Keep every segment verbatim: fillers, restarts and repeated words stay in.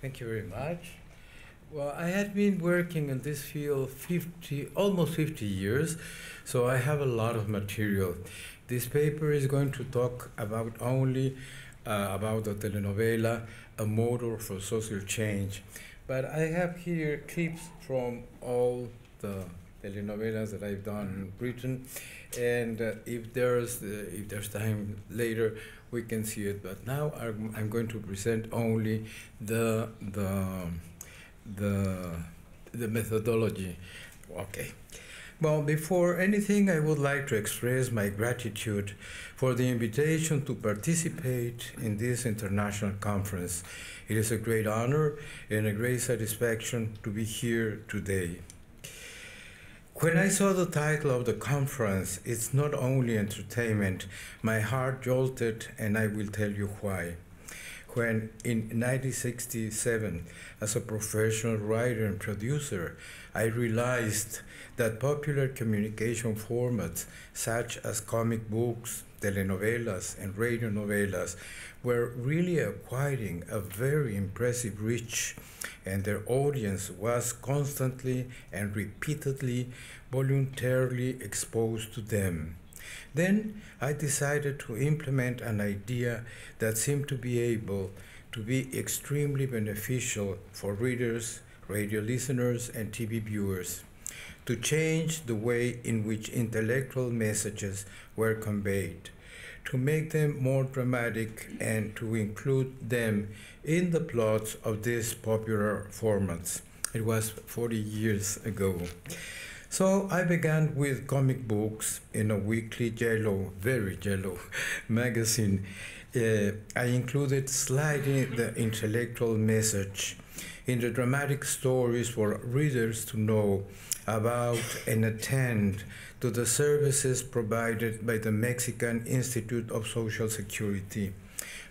Thank you very much. Well, I had been working in this field fifty, almost fifty years, so I have a lot of material. This paper is going to talk about only uh, about the telenovela, a model for social change. But I have here clips from all the telenovelas that I've done in Britain, and uh, if there's uh, if there's time later, we can see it. But now I'm, I'm going to present only the the the the methodology. Okay. Well, before anything, I would like to express my gratitude for the invitation to participate in this international conference. It is a great honor and a great satisfaction to be here today. When I saw the title of the conference, It's Not Only Entertainment, my heart jolted, and I will tell you why. When in nineteen sixty-seven, as a professional writer and producer, I realized that popular communication formats such as comic books, telenovelas, and radio novelas were really acquiring a very impressive reach, and their audience was constantly and repeatedly voluntarily exposed to them. Then I decided to implement an idea that seemed to be able to be extremely beneficial for readers, radio listeners, and T V viewers, to change the way in which intellectual messages were conveyed, to make them more dramatic, and to include them in the plots of these popular formats. It was forty years ago. So I began with comic books in a weekly yellow, very yellow magazine. Uh, I included sliding the intellectual message in the dramatic stories for readers to know about and attend to the services provided by the Mexican Institute of Social Security.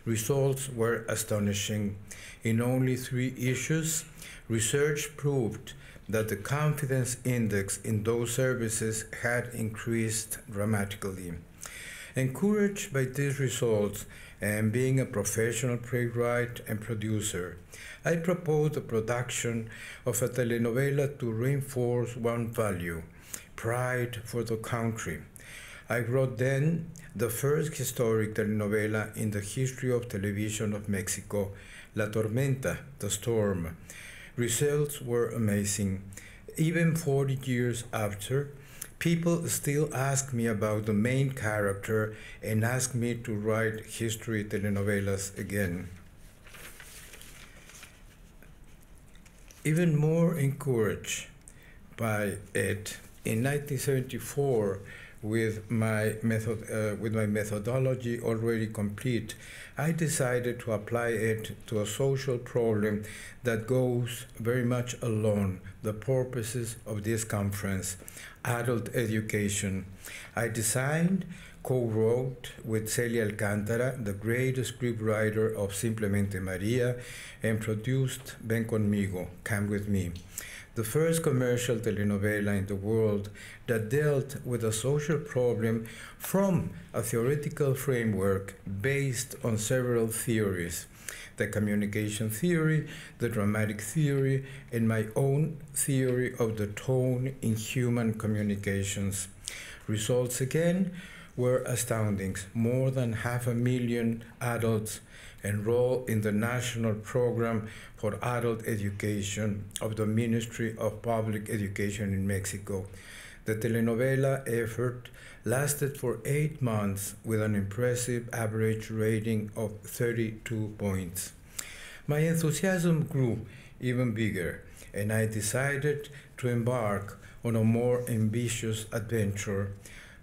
Results were astonishing. In only three issues, research proved that the confidence index in those services had increased dramatically. Encouraged by these results and being a professional playwright and producer, I proposed the production of a telenovela to reinforce one value, pride for the country. I wrote then the first historic telenovela in the history of television of Mexico, La Tormenta, The Storm. Results were amazing. Even forty years after, people still ask me about the main character and ask me to write history telenovelas again. Even more encouraged by it, in nineteen seventy-four, with my method, uh, with my methodology already complete, I decided to apply it to a social problem that goes very much along the purposes of this conference, adult education. I designed, co-wrote with Celia Alcántara, the great scriptwriter of Simplemente María, and produced Ven Conmigo, Come With Me, the first commercial telenovela in the world that dealt with a social problem from a theoretical framework based on several theories: the communication theory, the dramatic theory, and my own theory of the tone in human communications. Results again were astounding. More than half a million adults enroll in the National Program for Adult Education of the Ministry of Public Education in Mexico. The telenovela effort lasted for eight months with an impressive average rating of thirty-two points. My enthusiasm grew even bigger, and I decided to embark on a more ambitious adventure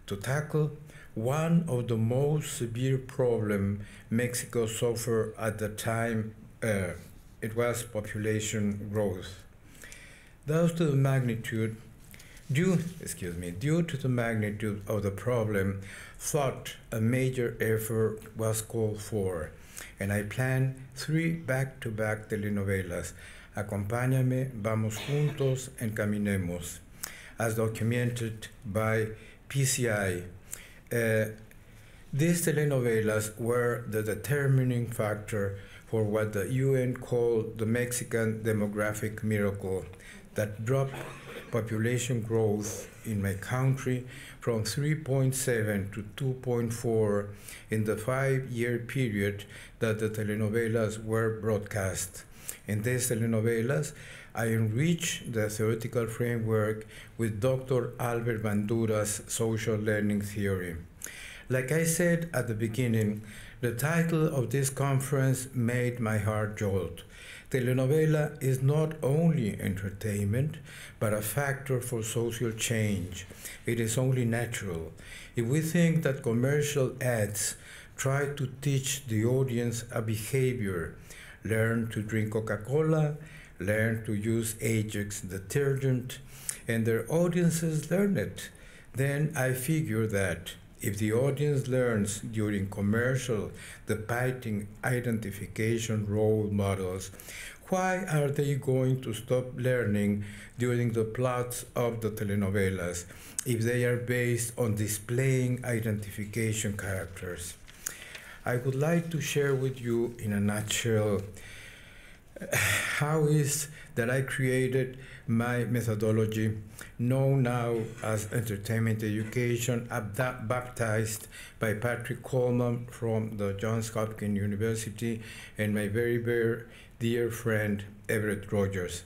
to tackle one of the most severe problems Mexico suffered at the time. Uh, it was population growth. Thus, to the magnitude, due, excuse me, due to the magnitude of the problem, thought a major effort was called for, and I planned three back-to-back telenovelas: Acompáñame, Vamos Juntos, and Caminemos, as documented by P C I. Uh, these telenovelas were the determining factor for what the U N called the Mexican demographic miracle that dropped population growth in my country from three point seven to two point four in the five-year period that the telenovelas were broadcast. In these telenovelas, I enriched the theoretical framework with Doctor Albert Bandura's social learning theory. Like I said at the beginning, the title of this conference made my heart jolt. Telenovela is not only entertainment, but a factor for social change. It is only natural. If we think that commercial ads try to teach the audience a behavior, learn to drink Coca-Cola, learn to use Ajax detergent, and their audiences learn it, then I figure that if the audience learns during commercial the biting identification role models, why are they going to stop learning during the plots of the telenovelas if they are based on displaying identification characters? I would like to share with you in a nutshell how is that I created my methodology, known now as Entertainment Education, baptized by Patrick Coleman from the Johns Hopkins University and my very, very dear friend, Everett Rogers.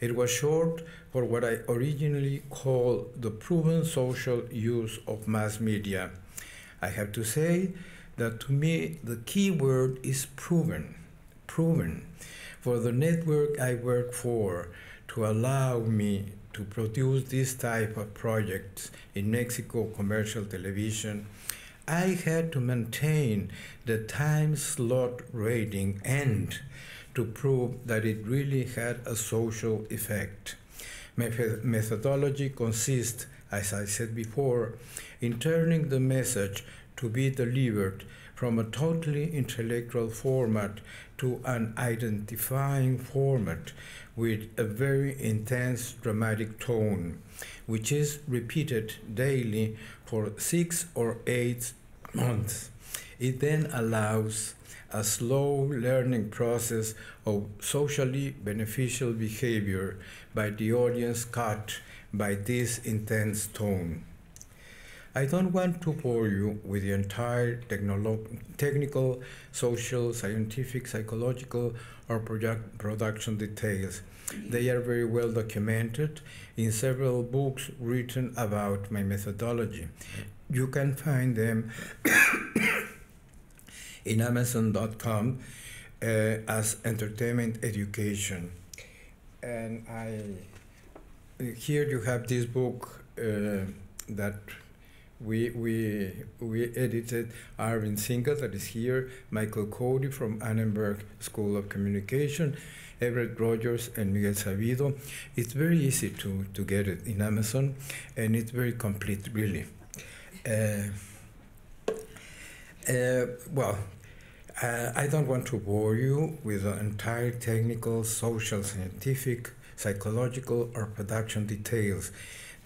It was short for what I originally called the proven social use of mass media. I have to say that to me, the key word is proven, proven. For the network I work for to allow me to produce this type of projects in Mexico commercial television, I had to maintain the time slot rating and to prove that it really had a social effect. My methodology consists, as I said before, in turning the message to be delivered from a totally intellectual format to an identifying format with a very intense dramatic tone, which is repeated daily for six or eight months. It then allows a slow learning process of socially beneficial behavior by the audience caught by this intense tone. I don't want to bore you with the entire technical, social, scientific, psychological, or product production details. They are very well documented in several books written about my methodology. You can find them in Amazon dot com uh, as Entertainment Education. And I, here you have this book uh, that We, we, we edited Arvind Singhal, that is here, Michael Cody from Annenberg School of Communication, Everett Rogers and Miguel Sabido. It's very easy to, to get it in Amazon, and it's very complete, really. Uh, uh, well, uh, I don't want to bore you with the entire technical, social, scientific, psychological, or production details.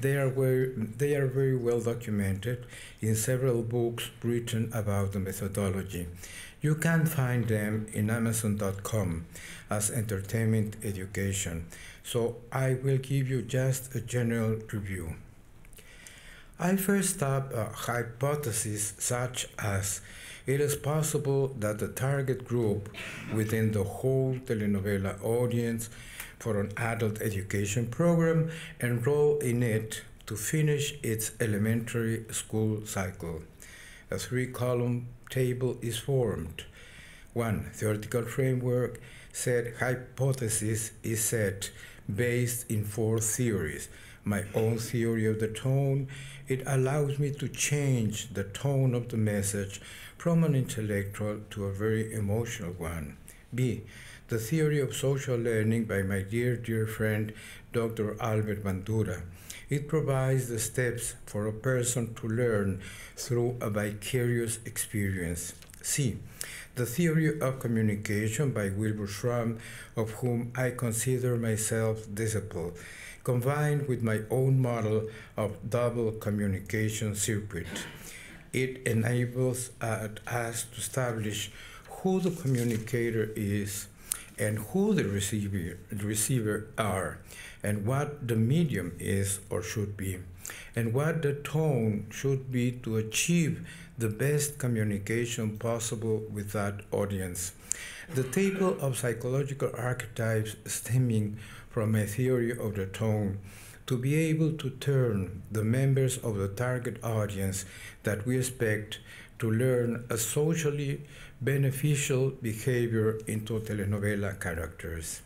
They are, very, they are very well documented in several books written about the methodology. You can find them in Amazon dot com as Entertainment Education. So I will give you just a general review. I first stop a hypothesis such as it is possible that the target group within the whole telenovela audience for an adult education program enroll in it to finish its elementary school cycle. A three-column table is formed. One, theoretical framework said hypothesis is set based in four theories. My own theory of the tone, it allows me to change the tone of the message from an intellectual to a very emotional one. B, the theory of social learning by my dear, dear friend, Doctor Albert Bandura. It provides the steps for a person to learn through a vicarious experience. C, the theory of communication by Wilbur Schramm, of whom I consider myself disciple, combined with my own model of double communication circuit. It enables uh, us to establish who the communicator is and who the receiver, the receiver are, and what the medium is or should be, and what the tone should be to achieve the best communication possible with that audience. The table of psychological archetypes stemming from a theory of the tone to be able to turn the members of the target audience that we expect to learn a socially beneficial behavior into telenovela characters.